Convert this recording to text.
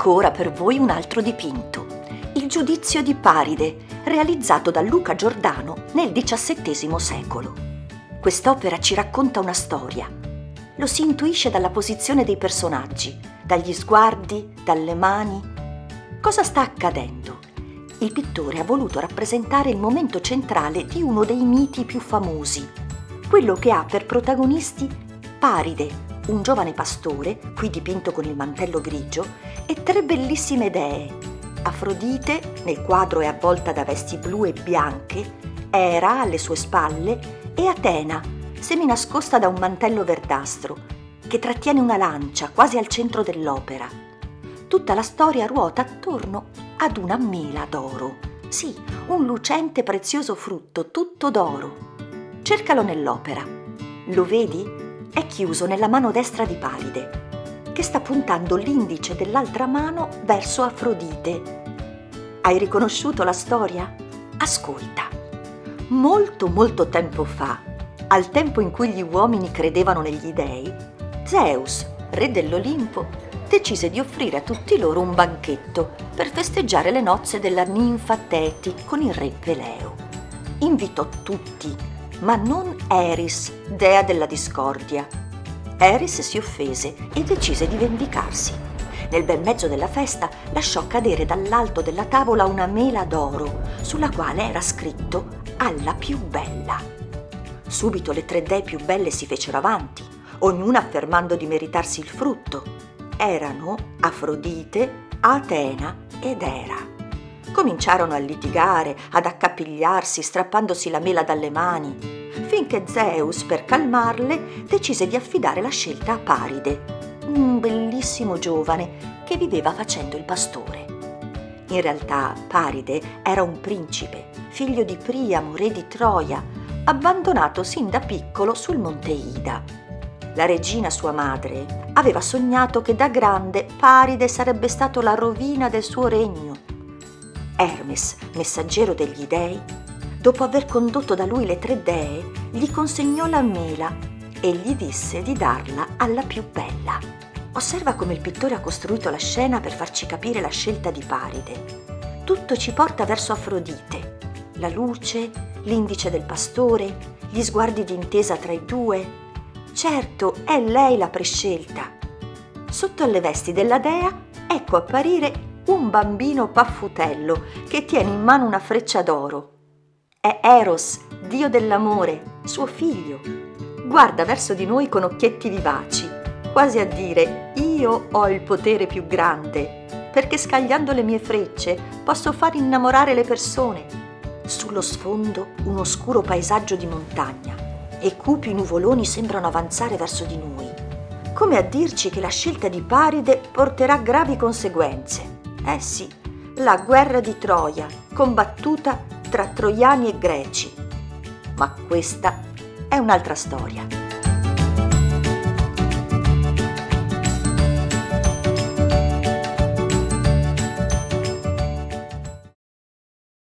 ancora per voi un altro dipinto, Il Giudizio di Paride, realizzato da Luca Giordano nel XVII secolo. Quest'opera ci racconta una storia. Lo si intuisce dalla posizione dei personaggi, dagli sguardi, dalle mani. Cosa sta accadendo? Il pittore ha voluto rappresentare il momento centrale di uno dei miti più famosi, quello che ha per protagonisti Paride, un giovane pastore, qui dipinto con il mantello grigio, e tre bellissime dee, Afrodite, nel quadro è avvolta da vesti blu e bianche, Era alle sue spalle e Atena, semi nascosta da un mantello verdastro, che trattiene una lancia quasi al centro dell'opera. Tutta la storia ruota attorno ad una mela d'oro, sì, un lucente prezioso frutto tutto d'oro. Cercalo nell'opera, lo vedi? È chiuso nella mano destra di Paride, che sta puntando l'indice dell'altra mano verso Afrodite. Hai riconosciuto la storia? Ascolta. Molto molto tempo fa, al tempo in cui gli uomini credevano negli dei, Zeus, re dell'Olimpo, decise di offrire a tutti loro un banchetto per festeggiare le nozze della ninfa Teti con il re Peleo. Invitò tutti, ma non Eris, dea della discordia. Eris si offese e decise di vendicarsi. Nel bel mezzo della festa lasciò cadere dall'alto della tavola una mela d'oro, sulla quale era scritto «Alla più bella». Subito le tre dee più belle si fecero avanti, ognuna affermando di meritarsi il frutto. Erano Afrodite, Atena ed Era. Cominciarono a litigare, ad accapigliarsi, strappandosi la mela dalle mani, finché Zeus, per calmarle, decise di affidare la scelta a Paride, un bellissimo giovane che viveva facendo il pastore. In realtà Paride era un principe, figlio di Priamo, re di Troia, abbandonato sin da piccolo sul monte Ida. La regina, sua madre, aveva sognato che da grande Paride sarebbe stato la rovina del suo regno. Hermes, messaggero degli dei, dopo aver condotto da lui le tre dee, gli consegnò la mela e gli disse di darla alla più bella. Osserva come il pittore ha costruito la scena per farci capire la scelta di Paride. Tutto ci porta verso Afrodite, la luce, l'indice del pastore, gli sguardi d'intesa tra i due. Certo, è lei la prescelta. Sotto alle vesti della dea ecco apparire un bambino paffutello che tiene in mano una freccia d'oro. È Eros, dio dell'amore, suo figlio. Guarda verso di noi con occhietti vivaci, quasi a dire «Io ho il potere più grande, perché scagliando le mie frecce posso far innamorare le persone». Sullo sfondo un oscuro paesaggio di montagna e cupi nuvoloni sembrano avanzare verso di noi, come a dirci che la scelta di Paride porterà gravi conseguenze. Eh sì, la guerra di Troia, combattuta tra troiani e greci. Ma questa è un'altra storia.